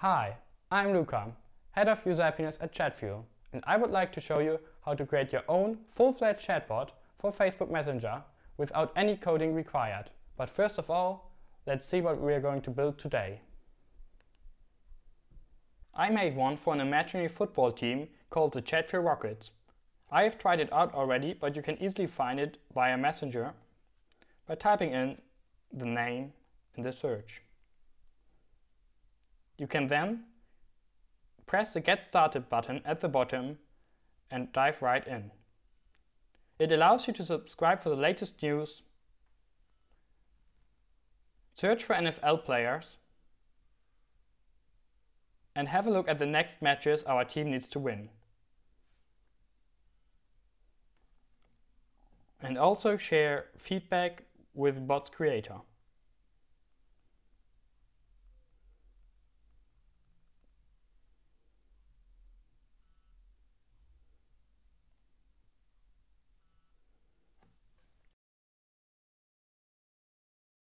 Hi, I'm Luca, Head of User Happiness at Chatfuel, and I would like to show you how to create your own full-fledged chatbot for Facebook Messenger without any coding required. But first of all, let's see what we are going to build today. I made one for an imaginary football team called the Chatfuel Rockets. I have tried it out already, but you can easily find it via Messenger by typing in the name in the search. You can then press the Get Started button at the bottom and dive right in. It allows you to subscribe for the latest news, search for NFL players, and have a look at the next matches our team needs to win. And also share feedback with bot's creator.